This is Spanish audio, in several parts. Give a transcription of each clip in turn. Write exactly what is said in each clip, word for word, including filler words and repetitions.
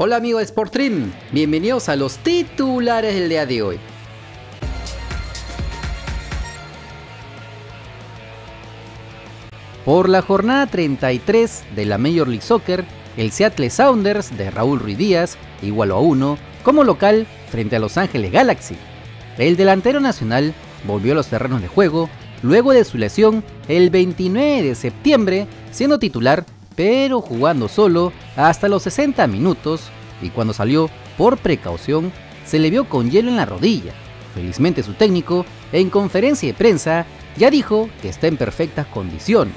Hola amigos de SportStream, bienvenidos a los titulares del día de hoy. Por la jornada treinta y tres de la Major League Soccer, el Seattle Sounders de Raúl Ruidíaz igualó a uno como local frente a Los Ángeles Galaxy. El delantero nacional volvió a los terrenos de juego luego de su lesión el veintinueve de septiembre, siendo titular pero jugando solo hasta los sesenta minutos, y cuando salió por precaución se le vio con hielo en la rodilla. Felizmente su técnico, en conferencia de prensa, ya dijo que está en perfectas condiciones.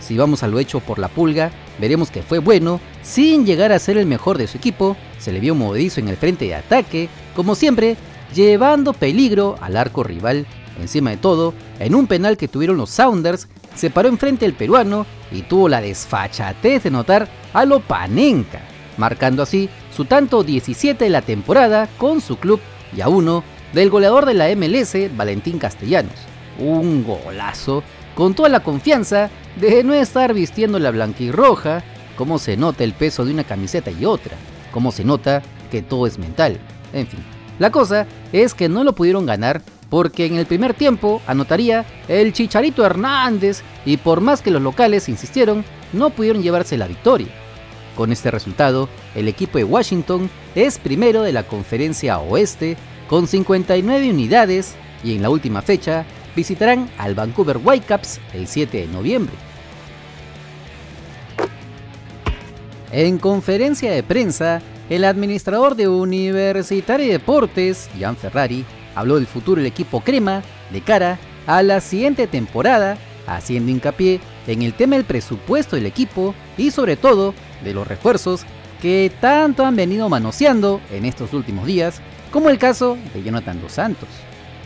Si vamos a lo hecho por la pulga, veremos que fue bueno, sin llegar a ser el mejor de su equipo. Se le vio movedizo en el frente de ataque, como siempre, llevando peligro al arco rival. Encima de todo, en un penal que tuvieron los Sounders, se paró enfrente del peruano y tuvo la desfachatez de notar a lo Panenka, marcando así su tanto diecisiete de la temporada con su club y a uno del goleador de la M L S, Valentín Castellanos. Un golazo con toda la confianza de no estar vistiendo la blanquirroja. Como se nota el peso de una camiseta y otra, como se nota que todo es mental. En fin, la cosa es que no lo pudieron ganar porque en el primer tiempo anotaría el Chicharito Hernández y por más que los locales insistieron, no pudieron llevarse la victoria. Con este resultado, el equipo de Washington es primero de la Conferencia Oeste con cincuenta y nueve unidades y en la última fecha visitarán al Vancouver Whitecaps el siete de noviembre. En conferencia de prensa, el administrador de Universitario de Deportes, Jan Ferrari, habló del futuro del equipo crema de cara a la siguiente temporada, haciendo hincapié en el tema del presupuesto del equipo y sobre todo de los refuerzos que tanto han venido manoseando en estos últimos días, como el caso de Jonathan Dos Santos.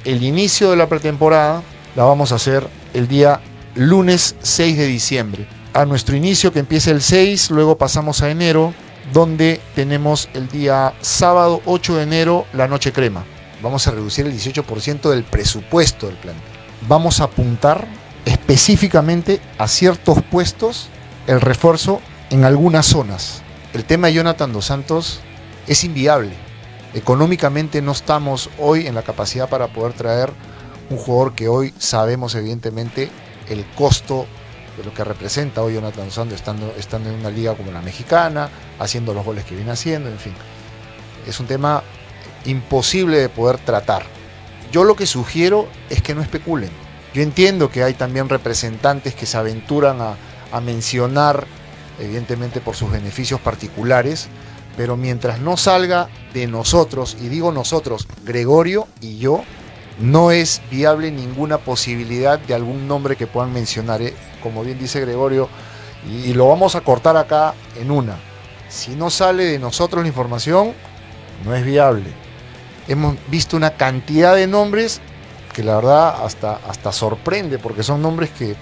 El inicio de la pretemporada la vamos a hacer el día lunes seis de diciembre. A nuestro inicio, que empieza el seis, luego pasamos a enero, donde tenemos el día sábado ocho de enero la noche crema. Vamos a reducir el dieciocho por ciento del presupuesto del plantel. Vamos a apuntar específicamente a ciertos puestos el refuerzo en algunas zonas. El tema de Jonathan Dos Santos es inviable. Económicamente no estamos hoy en la capacidad para poder traer un jugador que hoy sabemos evidentemente el costo de lo que representa hoy Jonathan Dos Santos estando, estando en una liga como la mexicana, haciendo los goles que viene haciendo, en fin. Es un tema imposible de poder tratar. Yo lo que sugiero es que no especulen. Yo entiendo que hay también representantes que se aventuran a, a mencionar, evidentemente por sus beneficios particulares, pero mientras no salga de nosotros, y digo nosotros, Gregorio y yo, no es viable ninguna posibilidad de algún nombre que puedan mencionar, ¿eh? Como bien dice Gregorio, y, y lo vamos a cortar acá en una. Si no sale de nosotros la información, no es viable. Hemos visto una cantidad de nombres que la verdad hasta, hasta sorprende, porque son nombres que,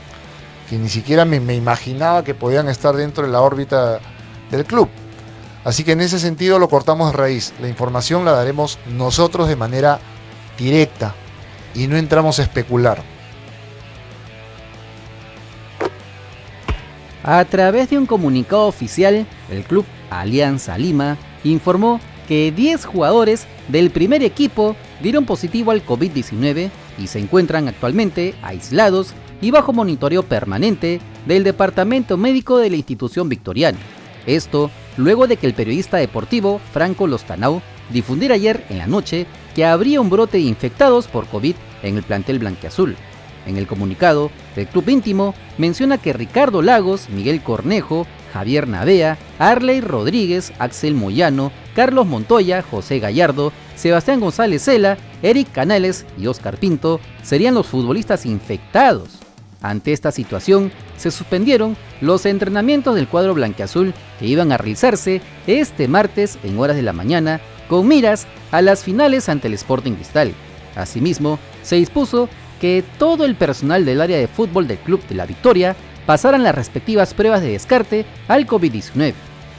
que ni siquiera me, me imaginaba que podían estar dentro de la órbita del club. Así que en ese sentido lo cortamos de raíz. La información la daremos nosotros de manera directa y no entramos a especular. A través de un comunicado oficial, el club Alianza Lima informó que diez jugadores del primer equipo dieron positivo al COVID diecinueve y se encuentran actualmente aislados y bajo monitoreo permanente del departamento médico de la institución victoriana. Esto luego de que el periodista deportivo Franco Lostanao difundiera ayer en la noche que habría un brote de infectados por COVID en el plantel blanquiazul. En el comunicado, el club íntimo menciona que Ricardo Lagos, Miguel Cornejo, Javier Nadia, Arley Rodríguez, Axel Moyano, Carlos Montoya, José Gallardo, Sebastián González, Eric Canales y Oscar Pinto serían los futbolistas infectados. Ante esta situación, se suspendieron los entrenamientos del cuadro blanquiazul que iban a realizarse este martes en horas de la mañana con miras a las finales ante el Sporting Cristal. Asimismo, se dispuso que todo el personal del área de fútbol del Club de la Victoria pasaran las respectivas pruebas de descarte al COVID diecinueve.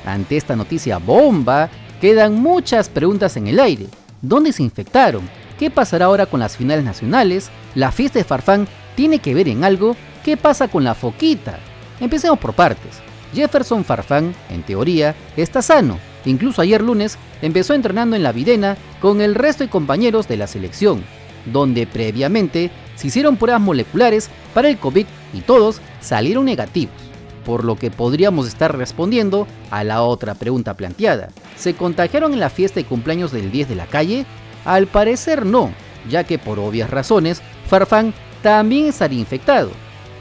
Ante esta noticia bomba, quedan muchas preguntas en el aire. ¿Dónde se infectaron? ¿Qué pasará ahora con las finales nacionales? ¿La fiesta de Farfán tiene que ver en algo? ¿Qué pasa con la foquita? Empecemos por partes. Jefferson Farfán, en teoría, está sano, Incluso ayer lunes empezó entrenando en la Videna con el resto de compañeros de la selección, donde previamente se hicieron pruebas moleculares para el COVID y todos salieron negativos, por lo que podríamos estar respondiendo a la otra pregunta planteada. ¿Se contagiaron en la fiesta de cumpleaños del diez de la calle? Al parecer no, ya que por obvias razones Farfán también estaría infectado.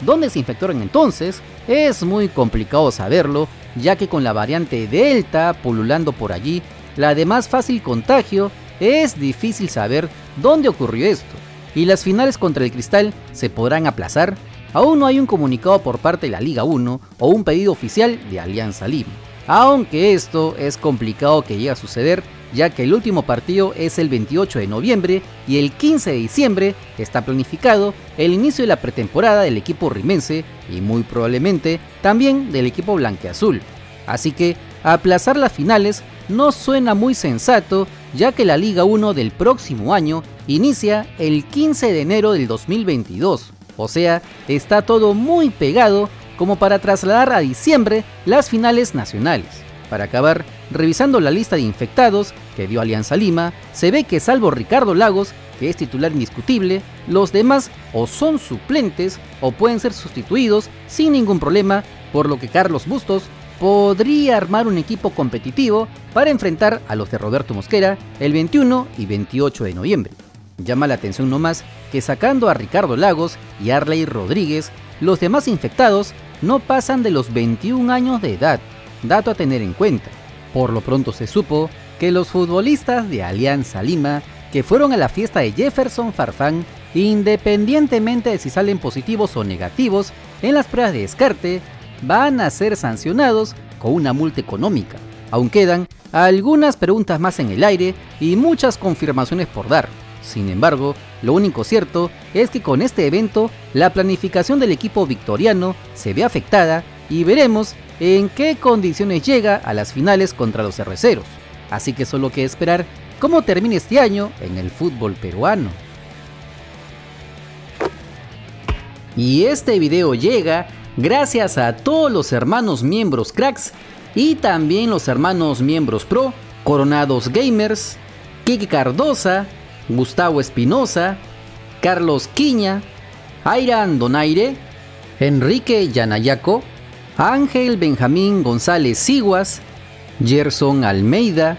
¿Dónde se infectaron entonces? Es muy complicado saberlo, ya que con la variante Delta pululando por allí, la de más fácil contagio, es difícil saber dónde ocurrió esto. ¿Y las finales contra el Cristal se podrán aplazar? Aún no hay un comunicado por parte de la Liga uno o un pedido oficial de Alianza Lima, aunque esto es complicado que llegue a suceder, ya que el último partido es el veintiocho de noviembre y el quince de diciembre está planificado el inicio de la pretemporada del equipo rimense y muy probablemente también del equipo blanqueazul. Así que aplazar las finales no suena muy sensato, ya que la Liga uno del próximo año inicia el quince de enero del dos mil veintidós, o sea, está todo muy pegado como para trasladar a diciembre las finales nacionales. Para acabar, revisando la lista de infectados que dio Alianza Lima, se ve que salvo Ricardo Lagos, que es titular indiscutible, los demás o son suplentes o pueden ser sustituidos sin ningún problema, por lo que Carlos Bustos podría armar un equipo competitivo para enfrentar a los de Roberto Mosquera el veintiuno y veintiocho de noviembre. Llama la atención nomás que sacando a Ricardo Lagos y Arley Rodríguez, los demás infectados no pasan de los veintiún años de edad, dato a tener en cuenta. Por lo pronto se supo que los futbolistas de Alianza Lima que fueron a la fiesta de Jefferson Farfán, independientemente de si salen positivos o negativos en las pruebas de descarte, van a ser sancionados con una multa económica. Aún quedan algunas preguntas más en el aire y muchas confirmaciones por dar. Sin embargo, lo único cierto es que con este evento la planificación del equipo victoriano se ve afectada y veremos en qué condiciones llega a las finales contra los cerveceros. Así que solo queda esperar cómo termine este año en el fútbol peruano. Y este video llega gracias a todos los hermanos miembros cracks y también los hermanos miembros pro, Coronados Gamers, Kiki Cardosa, Gustavo Espinosa, Carlos Quiña, Airan Donaire, Enrique Yanayaco, Ángel Benjamín González Siguas, Gerson Almeida,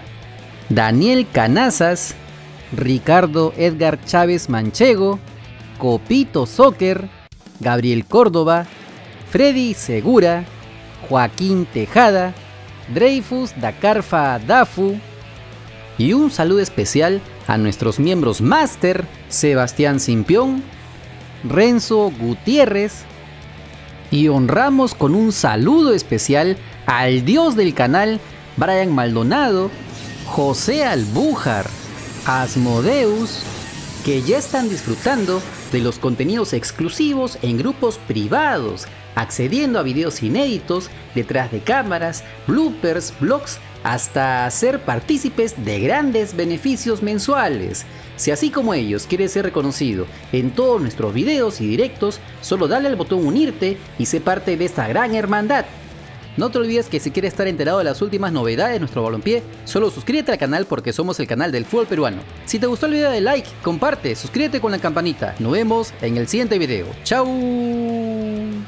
Daniel Canazas, Ricardo Edgar Chávez Manchego, Copito Soccer, Gabriel Córdoba, Freddy Segura, Joaquín Tejada, Dreyfus Dakarfa Dafu, y un saludo especial a nuestros miembros Master, Sebastián Simpión, Renzo Gutiérrez, y honramos con un saludo especial al dios del canal, Brian Maldonado, José Albújar, Asmodeus, que ya están disfrutando de los contenidos exclusivos en grupos privados, accediendo a videos inéditos, detrás de cámaras, bloopers, vlogs, hasta ser partícipes de grandes beneficios mensuales. Si así como ellos quieres ser reconocido en todos nuestros videos y directos, solo dale al botón unirte y sé parte de esta gran hermandad. No te olvides que si quieres estar enterado de las últimas novedades de nuestro balompié, solo suscríbete al canal porque somos el canal del fútbol peruano. Si te gustó el video, de like, comparte, suscríbete con la campanita. Nos vemos en el siguiente video. Chau.